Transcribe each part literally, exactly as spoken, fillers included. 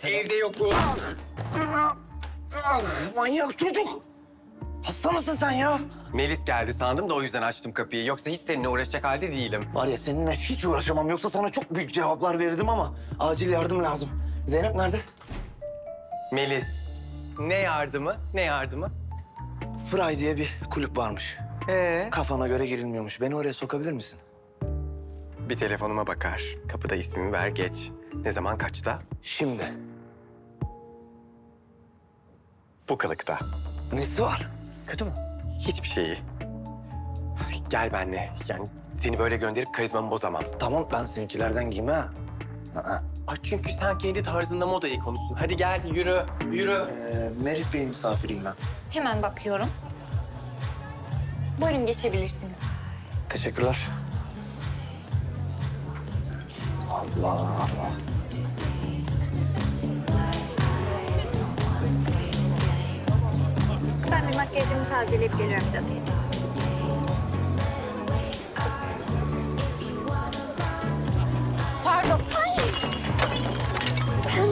Selam. Evde yokum. Manyak çocuk. Hasta mısın sen ya? Melis geldi sandım da o yüzden açtım kapıyı. Yoksa hiç seninle uğraşacak halde değilim. Var ya seninle hiç uğraşamam. Yoksa sana çok büyük cevaplar verirdim ama acil yardım lazım. Zeynep nerede? Melis. Ne yardımı? Ne yardımı? Friday diye bir kulüp varmış. Ee? Kafana göre girilmiyormuş. Beni oraya sokabilir misin? Bir telefonuma bakar. Kapıda ismimi ver geç. Ne zaman kaçta? Şimdi. Bu kılıkta. Nesi var? Kötü mü? Hiçbir şeyi. Gel benimle. Yani seni böyle gönderip karizmamı bozamam. Tamam ben seninkilerden giyme ha. Aa. Aa, çünkü sen kendi tarzında moda ikonusun. Hadi gel yürü, yürü. Ee, Merih Bey misafiriyim ben. Hemen bakıyorum. Buyurun geçebilirsiniz. Teşekkürler. Allah Allah. Ben bir makyajımı tazeleyip geliyorum canım. Pardon. Ay. Ben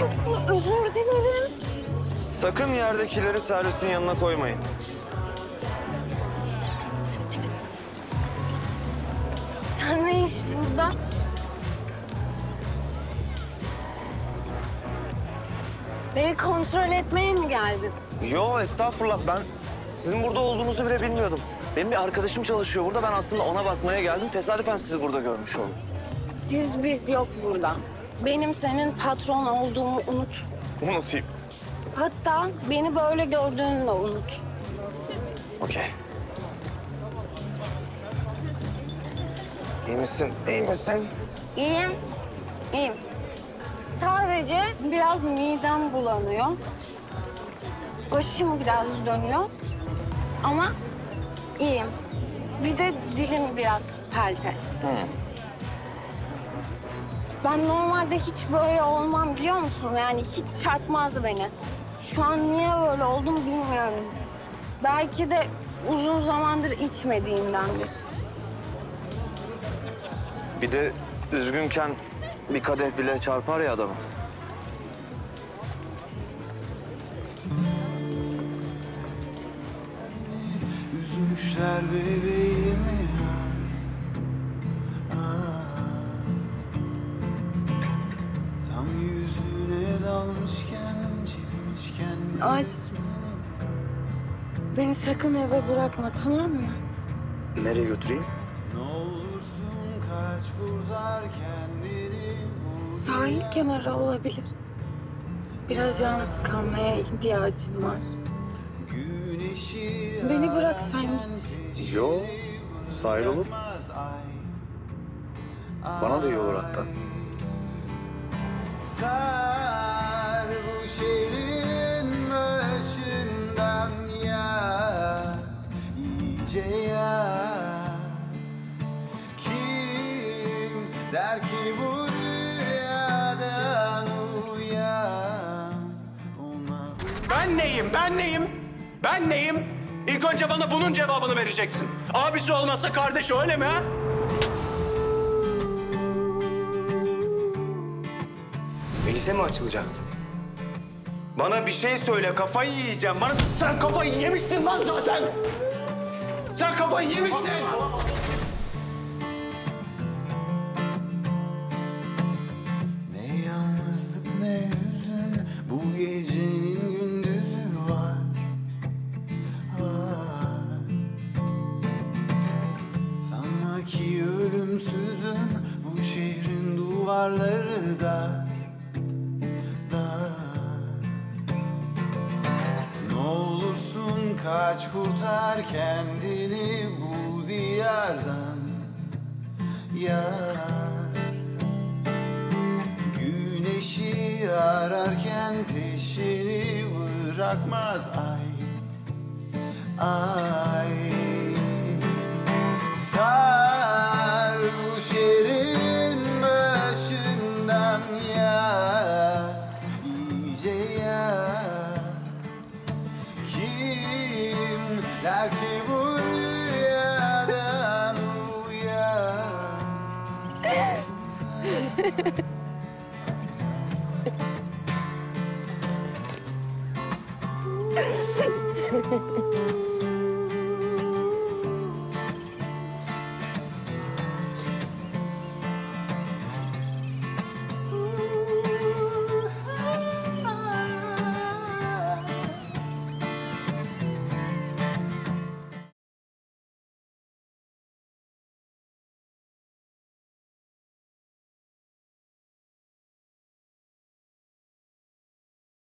çok özür dilerim. Sakın yerdekileri servisin yanına koymayın. Sen ne iş burada? Beni kontrol etmeye mi geldin? Yo estağfurullah ben sizin burada olduğunuzu bile bilmiyordum. Benim bir arkadaşım çalışıyor burada. Ben aslında ona bakmaya geldim. Tesadüfen sizi burada görmüş oldum. Siz biz yok burada. Benim senin patron olduğumu unut. Unutayım. Hatta beni böyle gördüğünü de unut. Okey. İyi misin? İyi misin? İyiyim. İyiyim. Sadece biraz midem bulanıyor. Başım biraz dönüyor. Ama iyiyim. Bir de dilim biraz pelte. Hmm. Ben normalde hiç böyle olmam biliyor musun? Yani hiç çarpmazdı beni. Şu an niye böyle oldum bilmiyorum. Belki de uzun zamandır içmediğimdendir. Bir de üzgünken bir kadeh bile çarpar ya adamı. Üzmüşler bebeğimi ya. Tam yüzüne dalmışken, çizmişken... Alp, beni sakın eve bırakma tamam mı? Nereye götüreyim? Ne olursun kaç kurtar kendini... Sahil kenarı olabilir. Biraz yalnız kalmaya ihtiyacım var. Beni bıraksan git. Yo, sahil olur. Bana da iyi olur hatta. Sar bu şehrin başından ya, iyice ya. Kim der ki bu rüyadan uyan? Ben neyim, ben neyim? Ben neyim? İlk önce bana bunun cevabını vereceksin. Abisi olmazsa kardeşi öyle mi ha? Melis'e mi açılacaktı? Bana bir şey söyle, kafayı yiyeceğim. Bana... Sen kafayı yemişsin lan zaten! Sen kafayı yemişsin! Ne yalnızlık ne hüzün bu gecenin... Ki ölümsüzüm bu şehrin duvarları da, da. Ne olursun kaç kurtar kendini bu diyardan yar. Güneşi ararken peşini bırakmaz ay, ay. Sar bu şehrin başından ya, iyice ya. Kim der ki bu rüyadan uyan?